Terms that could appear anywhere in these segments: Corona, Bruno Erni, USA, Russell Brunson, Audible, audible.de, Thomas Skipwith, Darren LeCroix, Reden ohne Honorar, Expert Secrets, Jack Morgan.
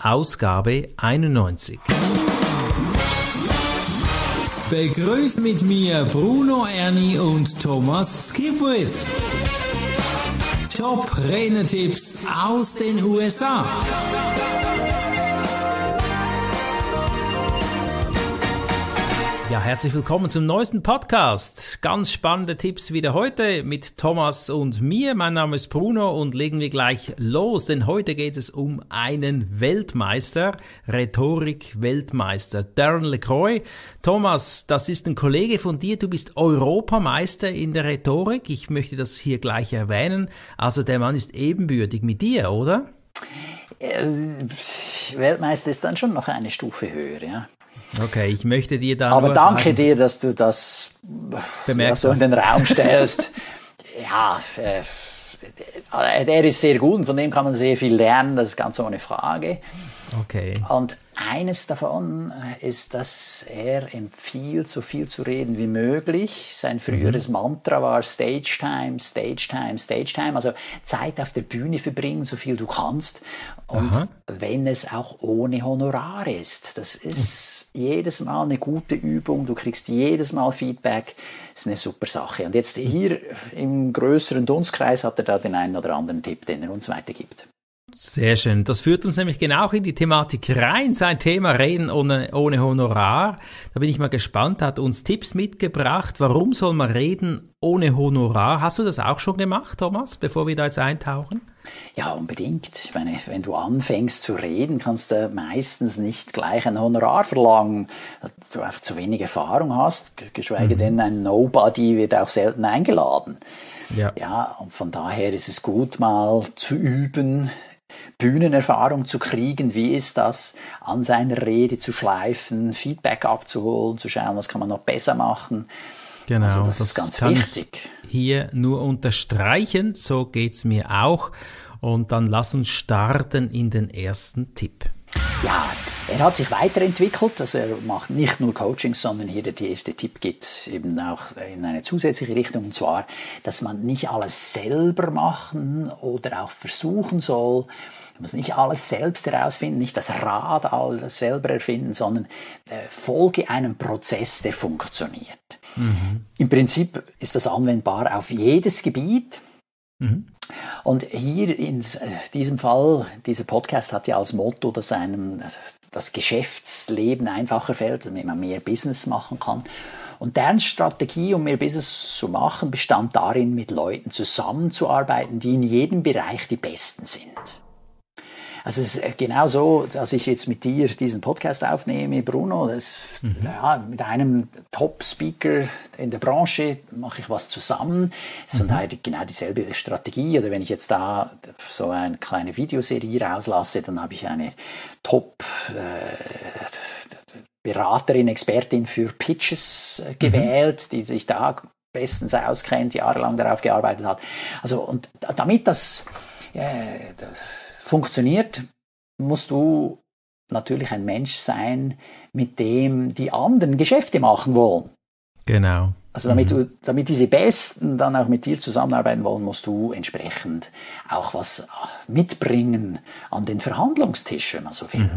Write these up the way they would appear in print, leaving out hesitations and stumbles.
Ausgabe 91. Begrüßt mit mir Bruno Erni und Thomas Skipwith. Top-Renner-Tipps aus den USA. Ja, herzlich willkommen zum neuesten Podcast. Ganz spannende Tipps wieder heute mit Thomas und mir. Mein Name ist Bruno und legen wir gleich los, denn heute geht es um einen Weltmeister, Rhetorik-Weltmeister, Darren LeCroix. Thomas, das ist ein Kollege von dir, du bist Europameister in der Rhetorik. Ich möchte das hier gleich erwähnen. Also der Mann ist ebenbürtig mit dir, oder? Weltmeister ist dann schon noch eine Stufe höher, ja. Okay, ich möchte dir da aber danke sagen, dir, dass du das bemerkst, so in den Raum stellst. Ja, er ist sehr gut und von dem kann man sehr viel lernen, das ist ganz ohne Frage. Okay. Und eines davon ist, dass er empfiehlt, so viel zu reden wie möglich. Sein früheres Mantra war Stage Time, Stage Time, Stage Time. Also Zeit auf der Bühne verbringen, so viel du kannst. Und wenn es auch ohne Honorar ist. Das ist jedes Mal eine gute Übung. Du kriegst jedes Mal Feedback. Das ist eine super Sache. Und jetzt hier im größeren Dunstkreis hat er da den einen oder anderen Tipp, den er uns weitergibt. Sehr schön. Das führt uns nämlich genau in die Thematik rein. Sein Thema Reden ohne Honorar. Da bin ich mal gespannt. Hat uns Tipps mitgebracht. Warum soll man reden ohne Honorar? Hast du das auch schon gemacht, Thomas, bevor wir da jetzt eintauchen? Ja, unbedingt. Ich meine, wenn du anfängst zu reden, kannst du meistens nicht gleich ein Honorar verlangen, weil du einfach zu wenig Erfahrung hast. Geschweige denn, ein Nobody wird auch selten eingeladen. Ja. Ja, und von daher ist es gut, mal zu üben, Bühnenerfahrung zu kriegen, wie ist das, an seiner Rede zu schleifen, Feedback abzuholen, zu schauen, was kann man noch besser machen. Genau, also das ist ganz wichtig. Hier nur unterstreichen, so geht's mir auch. Und dann lass uns starten in den ersten Tipp. Ja, er hat sich weiterentwickelt, also er macht nicht nur Coachings, sondern hier der erste Tipp geht eben auch in eine zusätzliche Richtung, und zwar, dass man nicht alles selber machen oder auch versuchen soll. Man muss nicht alles selbst herausfinden, nicht das Rad alles selber erfinden, sondern folge einem Prozess, der funktioniert. Im Prinzip ist das anwendbar auf jedes Gebiet. Und hier in diesem Fall, dieser Podcast hat ja als Motto, dass einem das Geschäftsleben einfacher fällt, damit man mehr Business machen kann. Und deren Strategie, um mehr Business zu machen, bestand darin, mit Leuten zusammenzuarbeiten, die in jedem Bereich die Besten sind. Also es ist genau so, dass ich jetzt mit dir diesen Podcast aufnehme, Bruno. Das, ja, mit einem Top-Speaker in der Branche mache ich was zusammen. Das ist von daher genau dieselbe Strategie. Oder wenn ich jetzt da so eine kleine Videoserie rauslasse, dann habe ich eine Top-Beraterin, Expertin für Pitches gewählt, die sich da bestens auskennt, jahrelang darauf gearbeitet hat. Also, und damit das... das funktioniert, musst du natürlich ein Mensch sein, mit dem die anderen Geschäfte machen wollen. Genau. Also damit diese Besten dann auch mit dir zusammenarbeiten wollen, musst du entsprechend auch was mitbringen an den Verhandlungstisch, wenn man so will.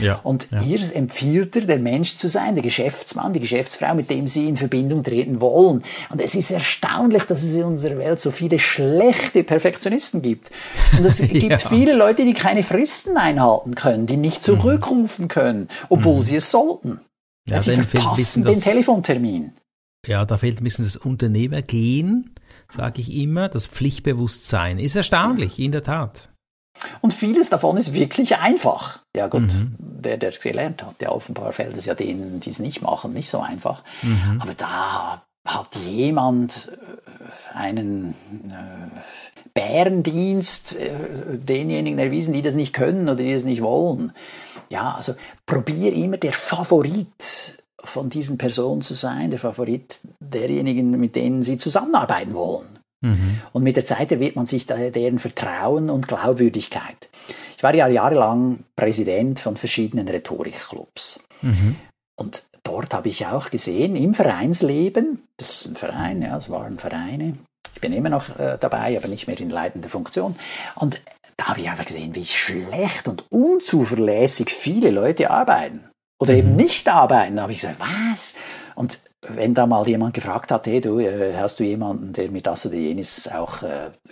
Ja. Und hier empfiehlt er, der Mensch zu sein, der Geschäftsmann, die Geschäftsfrau, mit dem sie in Verbindung treten wollen. Und es ist erstaunlich, dass es in unserer Welt so viele schlechte Perfektionisten gibt. Und es gibt viele Leute, die keine Fristen einhalten können, die nicht zurückrufen können, obwohl sie es sollten. Ja, sie verpassen den Telefontermin. Ja, da fehlt ein bisschen das Unternehmergehen, sage ich immer, das Pflichtbewusstsein. Ist erstaunlich, in der Tat. Und vieles davon ist wirklich einfach. Ja gut, der es gelernt hat, ja offenbar fällt es ja denen, die es nicht machen, nicht so einfach. Aber da hat jemand einen Bärendienst denjenigen erwiesen, die das nicht können oder die das nicht wollen. Ja, also probier immer der Favorit von diesen Personen zu sein, der Favorit derjenigen, mit denen sie zusammenarbeiten wollen. Und mit der Zeit erwirbt man sich deren Vertrauen und Glaubwürdigkeit. Ich war ja jahrelang Präsident von verschiedenen Rhetorikclubs. Und dort habe ich auch gesehen, im Vereinsleben, das ist ein Verein, ja, es waren Vereine, ich bin immer noch dabei, aber nicht mehr in leitender Funktion. Und da habe ich einfach gesehen, wie schlecht und unzuverlässig viele Leute arbeiten. Oder eben nicht arbeiten. Da habe ich gesagt, was? Und wenn da mal jemand gefragt hat, hey, du, hast du jemanden, der mir das oder jenes auch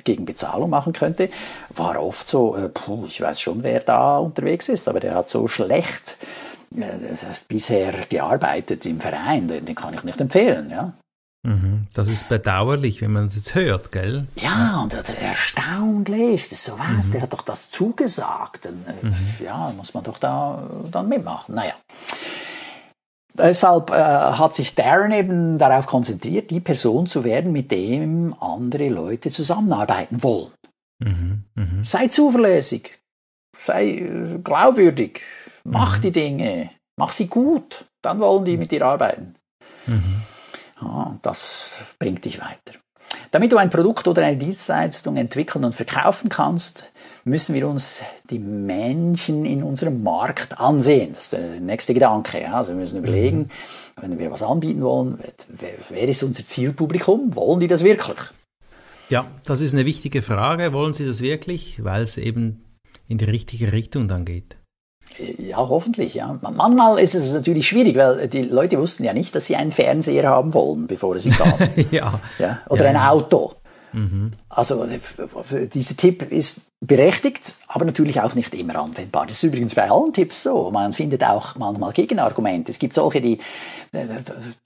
gegen Bezahlung machen könnte, war oft so, ich weiß schon, wer da unterwegs ist, aber der hat so schlecht bisher gearbeitet im Verein, den kann ich nicht empfehlen, ja. Das ist bedauerlich, wenn man es jetzt hört, gell? Ja, und erstaunlich, das ist so was, der hat doch das zugesagt. Dann, ja, muss man doch da dann mitmachen, naja. Deshalb hat sich Darren eben darauf konzentriert, die Person zu werden, mit dem andere Leute zusammenarbeiten wollen. Sei zuverlässig, sei glaubwürdig, mach die Dinge, mach sie gut, dann wollen die mit dir arbeiten. Ja, das bringt dich weiter. Damit du ein Produkt oder eine Dienstleistung entwickeln und verkaufen kannst, müssen wir uns die Menschen in unserem Markt ansehen. Das ist der nächste Gedanke. Also wir müssen überlegen, wenn wir was anbieten wollen, wer ist unser Zielpublikum? Wollen die das wirklich? Ja, das ist eine wichtige Frage. Wollen sie das wirklich? Weil es eben in die richtige Richtung dann geht. Ja, hoffentlich. Ja. Manchmal ist es natürlich schwierig, weil die Leute wussten ja nicht, dass sie einen Fernseher haben wollen, bevor sie kamen. Ja. Oder ein Auto. Also dieser Tipp ist berechtigt, aber natürlich auch nicht immer anwendbar. Das ist übrigens bei allen Tipps so. Man findet auch manchmal Gegenargumente. Es gibt solche, die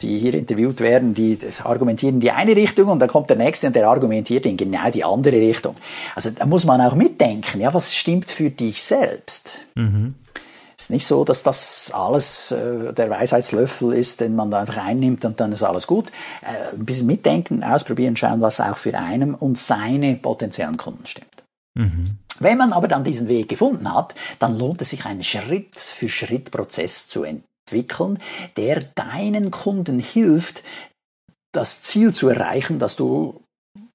hier interviewt werden, die argumentieren in die eine Richtung und dann kommt der Nächste und der argumentiert in genau die andere Richtung. Also da muss man auch mitdenken, ja, was stimmt für dich selbst? Es ist nicht so, dass das alles der Weisheitslöffel ist, den man da einfach einnimmt und dann ist alles gut. Ein bisschen mitdenken, ausprobieren, schauen, was auch für einen und seine potenziellen Kunden stimmt. Wenn man aber dann diesen Weg gefunden hat, dann lohnt es sich, einen Schritt-für-Schritt-Prozess zu entwickeln, der deinen Kunden hilft, das Ziel zu erreichen, das du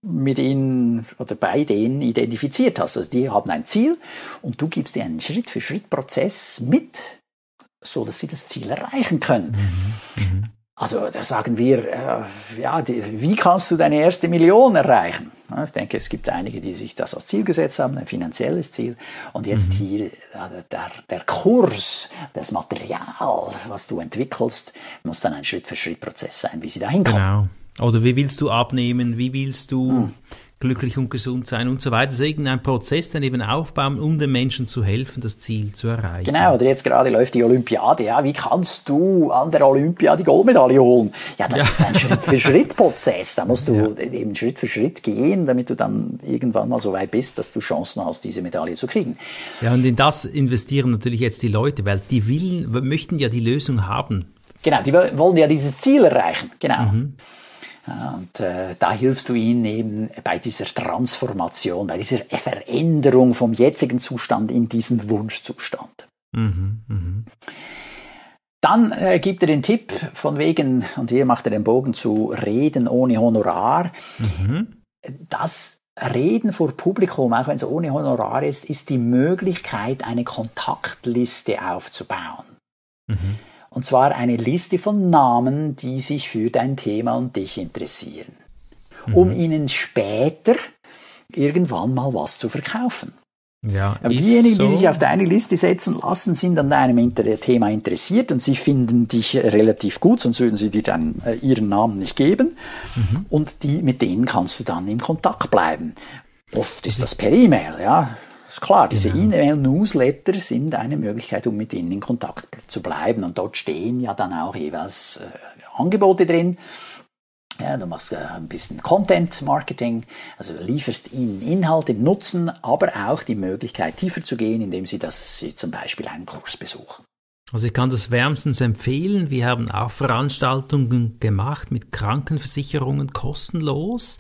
mit ihnen oder bei denen identifiziert hast. Also die haben ein Ziel und du gibst dir einen Schritt-für-Schritt-Prozess mit, so dass sie das Ziel erreichen können. Also da sagen wir, wie kannst du deine erste Million erreichen? Ich denke, es gibt einige, die sich das als Ziel gesetzt haben, ein finanzielles Ziel. Und jetzt hier der Kurs, das Material, was du entwickelst, muss dann ein Schritt-für-Schritt-Prozess sein, wie sie da hinkommen. Genau. Oder wie willst du abnehmen, wie willst du glücklich und gesund sein und so weiter. Also irgendein Prozess dann eben aufbauen, um den Menschen zu helfen, das Ziel zu erreichen. Genau, oder jetzt gerade läuft die Olympiade. Ja, wie kannst du an der Olympiade die Goldmedaille holen? Ja, das ist ein Schritt-für-Schritt-Prozess. Da musst du eben Schritt für Schritt gehen, damit du dann irgendwann mal so weit bist, dass du Chancen hast, diese Medaille zu kriegen. Ja, und in das investieren natürlich jetzt die Leute, weil die möchten ja die Lösung haben. Genau, die wollen ja dieses Ziel erreichen. Genau. Und da hilfst du ihnen eben bei dieser Transformation, bei dieser Veränderung vom jetzigen Zustand in diesen Wunschzustand. Dann gibt er den Tipp von wegen, und hier macht er den Bogen zu Reden ohne Honorar. Das Reden vor Publikum, auch wenn es ohne Honorar ist die Möglichkeit, eine Kontaktliste aufzubauen. Und zwar eine Liste von Namen, die sich für dein Thema und dich interessieren, um ihnen später irgendwann mal was zu verkaufen. Ja, aber diejenigen, die sich auf deine Liste setzen lassen, sind an deinem Thema interessiert und sie finden dich relativ gut, sonst würden sie dir dann ihren Namen nicht geben. Und mit denen kannst du dann in Kontakt bleiben. Oft ist das per E-Mail, ja. Ist klar, diese E-Mail-Newsletter sind eine Möglichkeit, um mit ihnen in Kontakt zu bleiben. Und dort stehen ja dann auch jeweils Angebote drin. Ja, du machst ein bisschen Content-Marketing, also lieferst ihnen Inhalte, Nutzen, aber auch die Möglichkeit, tiefer zu gehen, indem sie zum Beispiel einen Kurs besuchen. Also ich kann das wärmstens empfehlen. Wir haben auch Veranstaltungen gemacht mit Krankenversicherungen kostenlos,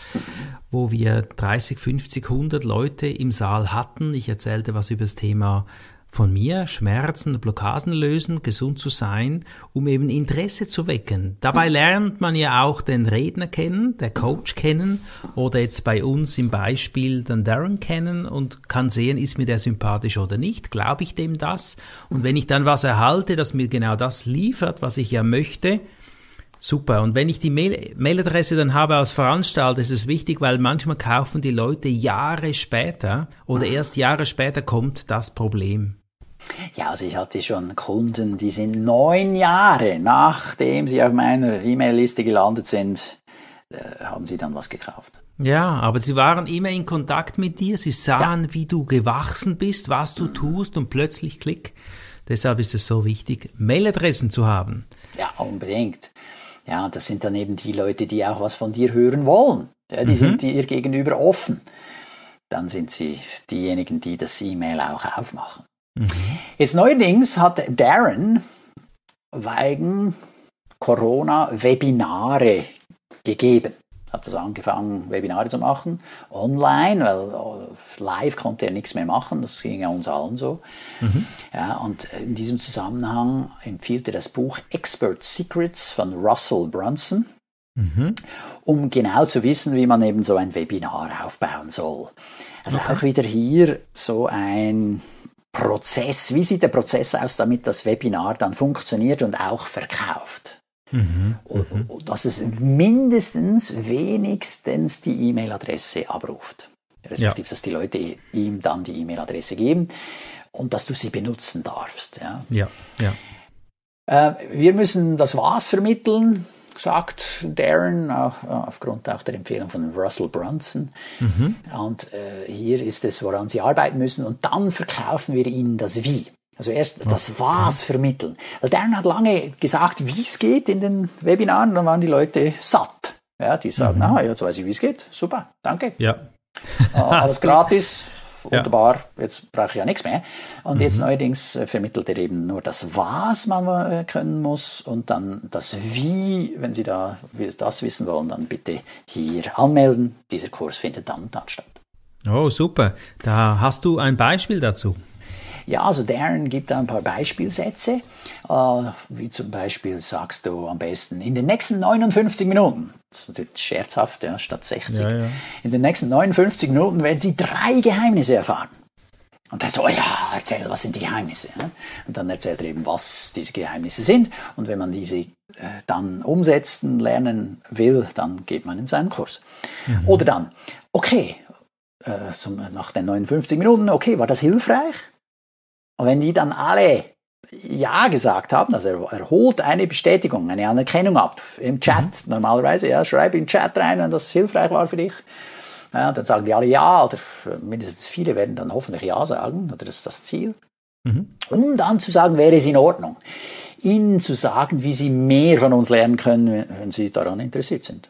wo wir 30, 50, 100 Leute im Saal hatten. Ich erzählte was über das Thema von mir, Schmerzen, Blockaden lösen, gesund zu sein, um eben Interesse zu wecken. Dabei lernt man ja auch den Redner kennen, der Coach kennen oder jetzt bei uns im Beispiel den Darren kennen und kann sehen, ist mir der sympathisch oder nicht, glaube ich dem das? Und wenn ich dann was erhalte, das mir genau das liefert, was ich ja möchte, Super. Und wenn ich die Mailadresse dann habe als Veranstalter, ist es wichtig, weil manchmal kaufen die Leute Jahre später oder erst Jahre später kommt das Problem. Ja, also ich hatte schon Kunden, die sind 9 Jahre, nachdem sie auf meiner E-Mail-Liste gelandet sind, haben sie dann was gekauft. Ja, aber sie waren immer in Kontakt mit dir, sie sahen, wie du gewachsen bist, was du tust und plötzlich klick. Deshalb ist es so wichtig, Mailadressen zu haben. Ja, unbedingt. Ja, das sind dann eben die Leute, die auch was von dir hören wollen. Ja, die sind dir gegenüber offen. Dann sind sie diejenigen, die das E-Mail auch aufmachen. Jetzt neuerdings hat Darren wegen Corona Webinare gegeben. Hat also angefangen, Webinare zu machen, online, weil live konnte er nichts mehr machen, das ging ja uns allen so. Ja, und in diesem Zusammenhang empfiehlt er das Buch Expert Secrets von Russell Brunson, um genau zu wissen, wie man eben so ein Webinar aufbauen soll. Also auch wieder hier so ein Prozess, wie sieht der Prozess aus, damit das Webinar dann funktioniert und auch verkauft? Und dass es wenigstens die E-Mail-Adresse abruft. Respektive, dass die Leute ihm dann die E-Mail-Adresse geben und dass du sie benutzen darfst. Wir müssen das Was vermitteln, sagt Darren, aufgrund auch der Empfehlung von Russell Brunson. Und hier ist es, woran sie arbeiten müssen. Und dann verkaufen wir ihnen das Wie. Also erst das Was vermitteln. Weil Darren hat lange gesagt, wie es geht in den Webinaren, dann waren die Leute satt. Ja, die sagen, jetzt weiß ich, wie es geht. Super, danke. Ja. Alles gratis, wunderbar, jetzt brauche ich ja nichts mehr. Und jetzt neuerdings vermittelt er eben nur das Was man können muss und dann das Wie, wenn Sie da das wissen wollen, dann bitte hier anmelden. Dieser Kurs findet dann und dann statt. Oh, super. Da hast du ein Beispiel dazu. Ja, also Darren gibt da ein paar Beispielsätze, wie zum Beispiel sagst du am besten, in den nächsten 59 Minuten, das ist natürlich scherzhaft, ja, statt 60, in den nächsten 59 Minuten werden sie 3 Geheimnisse erfahren. Und er so, erzähl, was sind die Geheimnisse? Und dann erzählt er eben, was diese Geheimnisse sind. Und wenn man diese dann umsetzen, lernen will, dann geht man in seinen Kurs. Oder dann, okay, nach den 59 Minuten, okay, war das hilfreich? Und wenn die dann alle Ja gesagt haben, also er holt eine Bestätigung, eine Anerkennung ab im Chat normalerweise, ja, schreibe im Chat rein, wenn das hilfreich war für dich. Ja, dann sagen die alle Ja, oder mindestens viele werden dann hoffentlich Ja sagen, oder das ist das Ziel. Um dann zu sagen, wäre es in Ordnung, ihnen zu sagen, wie sie mehr von uns lernen können, wenn sie daran interessiert sind.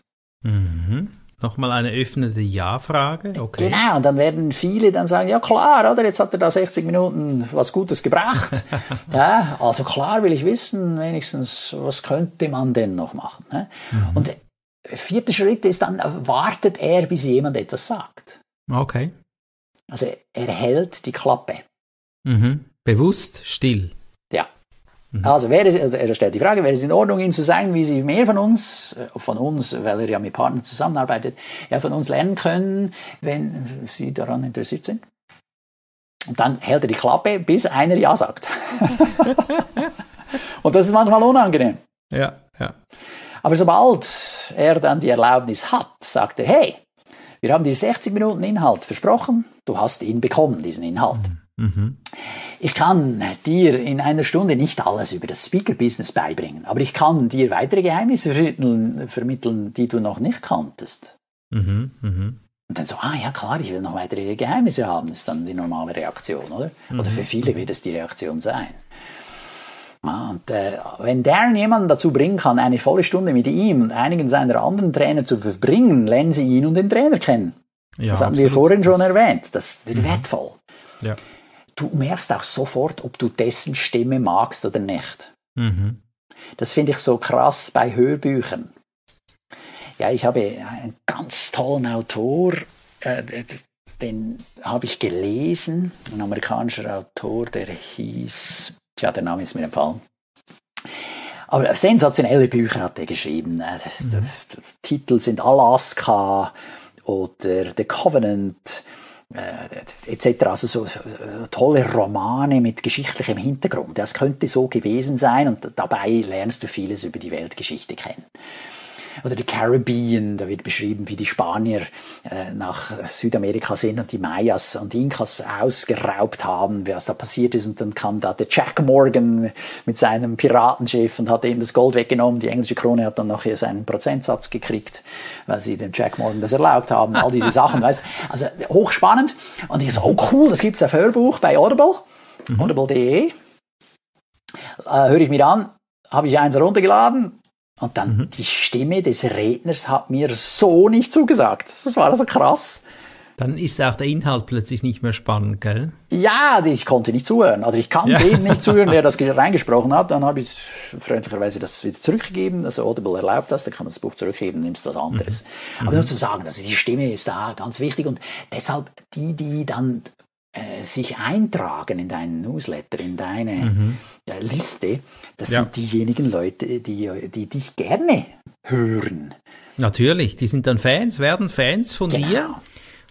Nochmal eine öffnende Ja-Frage. Okay. Genau, und dann werden viele dann sagen, ja klar, oder jetzt hat er da 60 Minuten was Gutes gebracht. Ja, also klar will ich wissen, wenigstens, was könnte man denn noch machen. Ne? Und der 4. Schritt ist dann, wartet er, bis jemand etwas sagt. Okay. Also er hält die Klappe. Bewusst still. Ja. Also, er stellt die Frage, wäre es in Ordnung, Ihnen zu sagen, wie Sie mehr von uns, weil er ja mit Partnern zusammenarbeitet, ja, von uns lernen können, wenn Sie daran interessiert sind? Und dann hält er die Klappe, bis einer Ja sagt. Und das ist manchmal unangenehm. Ja, ja. Aber sobald er dann die Erlaubnis hat, sagt er, hey, wir haben dir 60 Minuten Inhalt versprochen, du hast ihn bekommen, diesen Inhalt. Ich kann dir in einer Stunde nicht alles über das Speaker-Business beibringen, aber ich kann dir weitere Geheimnisse vermitteln, die du noch nicht kanntest. Und dann so, ja klar, ich will noch weitere Geheimnisse haben, ist dann die normale Reaktion, oder? Oder für viele wird es die Reaktion sein. Ja, und wenn Darren jemanden dazu bringen kann, eine volle Stunde mit ihm und einigen seiner anderen Trainer zu verbringen, lernen sie ihn und den Trainer kennen. Ja, das haben wir vorhin schon erwähnt, das ist wertvoll. Ja. Du merkst auch sofort, ob du dessen Stimme magst oder nicht. Das finde ich so krass bei Hörbüchern. Ja, ich habe einen ganz tollen Autor, den habe ich gelesen, ein amerikanischer Autor, der hieß, der Name ist mir entfallen. Aber sensationelle Bücher hat er geschrieben. Die Titel sind Alaska oder The Covenant etc. Also so tolle Romane mit geschichtlichem Hintergrund. Das könnte so gewesen sein und dabei lernst du vieles über die Weltgeschichte kennen. Oder die Caribbean, da wird beschrieben, wie die Spanier nach Südamerika sind und die Mayas und die Inkas ausgeraubt haben, was da passiert ist. Und dann kam da der Jack Morgan mit seinem Piratenschiff und hat eben das Gold weggenommen. Die englische Krone hat dann nachher seinen Prozentsatz gekriegt, weil sie dem Jack Morgan das erlaubt haben. All diese Sachen, weißt du. Also hochspannend. Und ich so, oh cool, das gibt's auf Hörbuch bei Audible. Mhm. Audible.de. Höre ich mir an, habe ich eins runtergeladen. Und dann die Stimme des Redners hat mir so nicht zugesagt. Das war also krass. Dann ist auch der Inhalt plötzlich nicht mehr spannend, gell? Ja, ich konnte nicht zuhören. Oder ich kann dem nicht zuhören, der das reingesprochen hat. Dann habe ich freundlicherweise das wieder zurückgegeben. Also Audible erlaubt das, dann kann man das Buch zurückgeben, nimmst das anderes. Aber nur zum Sagen, also die Stimme ist da ganz wichtig. Und deshalb die dann sich eintragen in deinen Newsletter, in deine Liste, das sind diejenigen Leute, die dich gerne hören. Natürlich, die sind dann Fans, werden Fans von dir.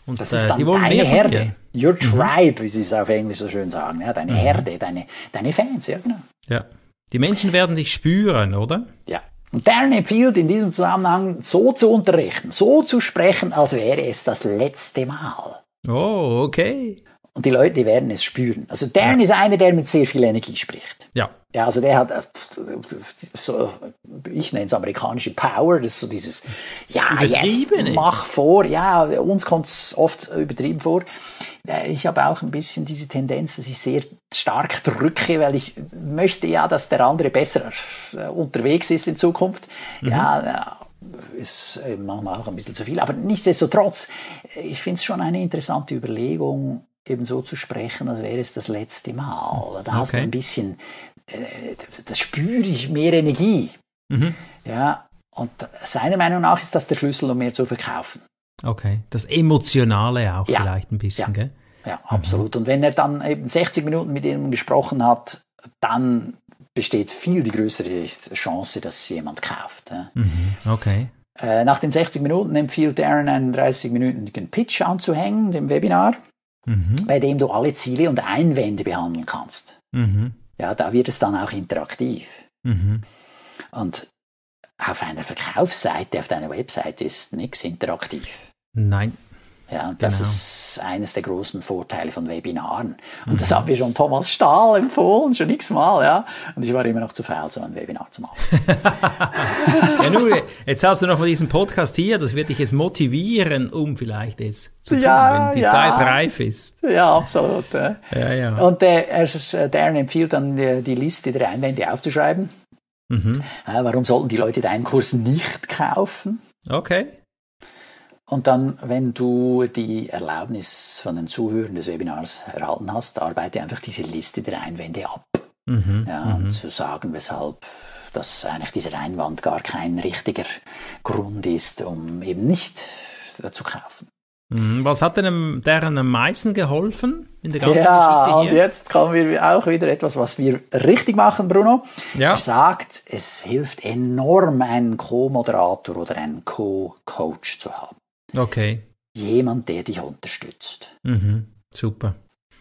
Und das ist dann die wollen deine Herde, your tribe, wie sie es auf Englisch so schön sagen, ja, deine Herde, deine Fans, ja genau. Ja. Die Menschen werden dich spüren, oder? Ja. Und Darren empfiehlt in diesem Zusammenhang, so zu unterrichten, so zu sprechen, als wäre es das letzte Mal. Oh, okay. Und die Leute, die werden es spüren. Also Darren ist einer, der mit sehr viel Energie spricht. Ja. Ja, also der hat so, ich nenne es amerikanische Power, das ist so dieses, ja, jetzt mach vor, ja, uns kommt es oft übertrieben vor. Ich habe auch ein bisschen diese Tendenz, dass ich sehr stark drücke, weil ich möchte ja, dass der andere besser unterwegs ist in Zukunft. Ja, ist manchmal auch ein bisschen zu viel, aber nichtsdestotrotz, ich finde es schon eine interessante Überlegung, eben so zu sprechen, als wäre es das letzte Mal. Da hast du ein bisschen, da spüre ich mehr Energie. Ja, und seiner Meinung nach ist das der Schlüssel, um mehr zu verkaufen. Okay, das Emotionale auch vielleicht ein bisschen, gell? Ja, absolut. Und wenn er dann eben 60 Minuten mit jemandem gesprochen hat, dann besteht viel die größere Chance, dass jemand kauft. Ja. Okay. Nach den 60 Minuten empfiehlt Darren, einen 30-minütigen Pitch anzuhängen, dem Webinar. Bei dem du alle Ziele und Einwände behandeln kannst. Ja, da wird es dann auch interaktiv. Und auf einer Verkaufsseite, auf deiner Website ist nichts interaktiv. Nein. Ja, und das ist eines der großen Vorteile von Webinaren. Und das hat mir schon Thomas Stahl empfohlen, schon x-mal, ja. Und ich war immer noch zu faul, so ein Webinar zu machen. Ja, nur, jetzt hast du nochmal diesen Podcast hier, das wird dich jetzt motivieren, um vielleicht es zu tun, wenn die Zeit reif ist. Ja, absolut. Und Darren empfiehlt dann, die Liste der Einwände aufzuschreiben. Warum sollten die Leute deinen Kurs nicht kaufen? Okay. Und dann, wenn du die Erlaubnis von den Zuhörern des Webinars erhalten hast, arbeite einfach diese Liste der Einwände ab. Und zu sagen, weshalb dass eigentlich dieser Einwand gar kein richtiger Grund ist, um eben nicht zu kaufen. Was hat denn Darren am meisten geholfen in der ganzen Geschichte hier? Und jetzt kommen wir auch wieder etwas, was wir richtig machen, Bruno. Ja. Er sagt, es hilft enorm, einen Co-Moderator oder einen Co-Coach zu haben. Okay. Jemand, der dich unterstützt. Super.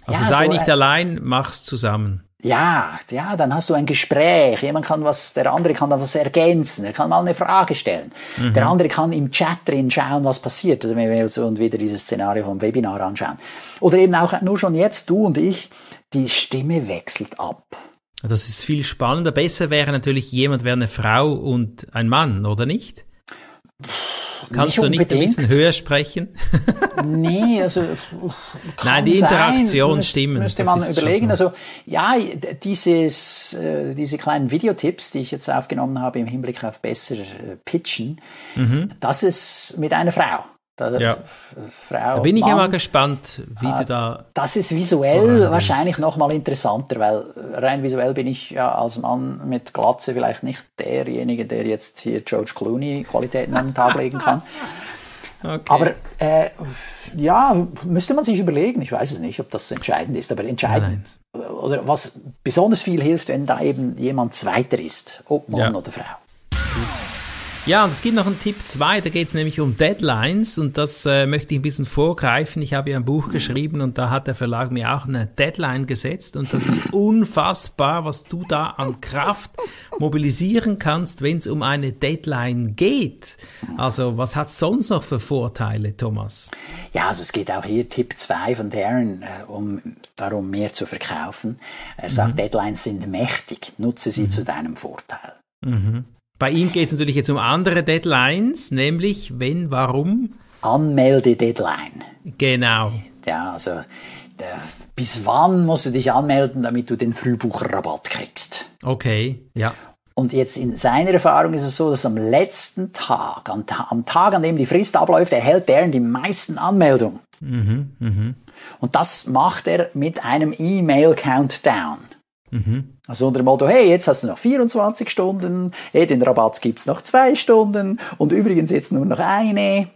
Also ja, sei so nicht allein, mach's zusammen. Ja, ja, dann hast du ein Gespräch. Jemand kann was, der andere kann da was ergänzen. Er kann mal eine Frage stellen. Der andere kann im Chat drin schauen, was passiert. Also wenn wir uns wieder dieses Szenario vom Webinar anschauen. Oder eben auch nur schon jetzt, du und ich, die Stimme wechselt ab. Das ist viel spannender. Besser wäre natürlich, jemand wäre eine Frau und ein Mann, oder nicht? Kannst du nicht ein bisschen höher sprechen? Nee, also nein, die Interaktion stimmt. Müsste man überlegen. Also ja, diese kleinen Videotipps, die ich jetzt aufgenommen habe im Hinblick auf besser Pitchen, das ist mit einer Frau. Da bin ich ja mal gespannt, wie du da... Das ist visuell wahrscheinlich noch mal interessanter, weil rein visuell bin ich ja als Mann mit Glatze vielleicht nicht derjenige, der jetzt hier George Clooney-Qualitäten an den Tag legen kann. Okay. Aber ja, müsste man sich überlegen. Ich weiß es nicht, ob das entscheidend ist, aber entscheidend. Nein. Oder was besonders viel hilft, wenn da eben jemand Zweiter ist, ob Mann oder Frau. Ja, und es gibt noch einen Tipp 2, da geht es nämlich um Deadlines und das möchte ich ein bisschen vorgreifen. Ich habe ja ein Buch geschrieben und da hat der Verlag mir auch eine Deadline gesetzt und das ist unfassbar, was du da an Kraft mobilisieren kannst, wenn es um eine Deadline geht. Also was hat es sonst noch für Vorteile, Thomas? Ja, also es geht auch hier Tipp 2 von Darren, darum mehr zu verkaufen. Er sagt, Deadlines sind mächtig, nutze sie zu deinem Vorteil. Mhm. Bei ihm geht es natürlich jetzt um andere Deadlines, nämlich wenn, warum? Anmelde-Deadline. Genau. Ja, also bis wann musst du dich anmelden, damit du den Frühbucherrabatt kriegst? Okay, ja. Und jetzt in seiner Erfahrung ist es so, dass am letzten Tag, am Tag, an dem die Frist abläuft, erhält Darren die meisten Anmeldungen. Mhm, mhm. Und das macht er mit einem E-Mail-Countdown. Also unter dem Motto, hey, jetzt hast du noch 24 Stunden, hey, den Rabatt gibt es noch 2 Stunden und übrigens jetzt nur noch eine.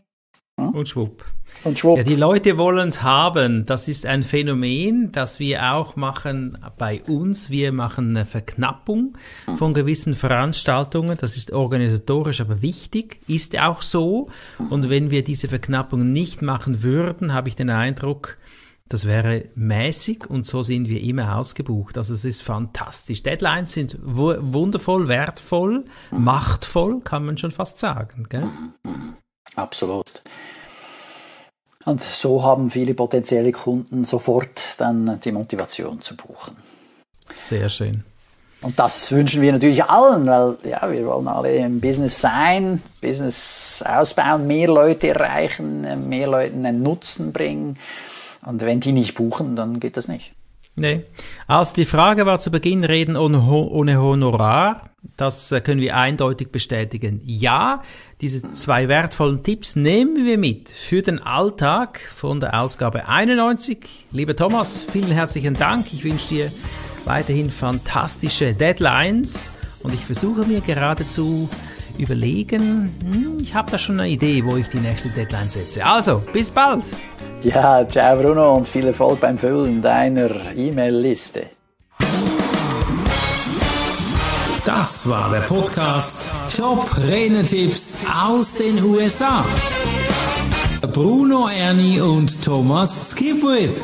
Hm? Und schwupp. Und schwupp. Ja, die Leute wollen es haben. Das ist ein Phänomen, das wir auch machen bei uns. Wir machen eine Verknappung von gewissen Veranstaltungen. Das ist organisatorisch aber wichtig, ist auch so. Und wenn wir diese Verknappung nicht machen würden, habe ich den Eindruck, das wäre mäßig und so sind wir immer ausgebucht. Also es ist fantastisch. Deadlines sind wundervoll, wertvoll, machtvoll, kann man schon fast sagen. Gell? Absolut. Und so haben viele potenzielle Kunden sofort dann die Motivation zu buchen. Sehr schön. Und das wünschen wir natürlich allen, weil ja, wir wollen alle im Business sein, Business ausbauen, mehr Leute erreichen, mehr Leuten einen Nutzen bringen. Und wenn die nicht buchen, dann geht das nicht. Nee. Also die Frage war zu Beginn, reden ohne Honorar. Das können wir eindeutig bestätigen. Ja, diese 2 wertvollen Tipps nehmen wir mit für den Alltag von der Ausgabe 91. Lieber Thomas, vielen herzlichen Dank. Ich wünsche dir weiterhin fantastische Deadlines. Und ich versuche mir gerade zu überlegen, ich habe da schon eine Idee, wo ich die nächste Deadline setze. Also, bis bald! Ja, ciao Bruno und viel Erfolg beim Füllen deiner E-Mail-Liste. Das war der Podcast Top-Renner-Tipps aus den USA. Bruno Erni und Thomas Skipwith.